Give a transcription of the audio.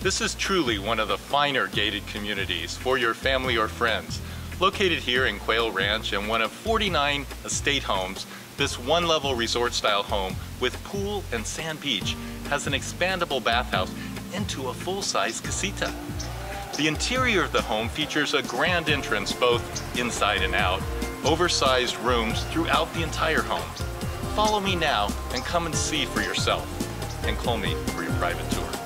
This is truly one of the finer gated communities for your family or friends. Located here in Quail Ranch in one of 49 estate homes, this one-level resort-style home with pool and sand beach has an expandable bathhouse into a full-size casita. The interior of the home features a grand entrance both inside and out, oversized rooms throughout the entire home. Follow me now and come and see for yourself, and call me for your private tour.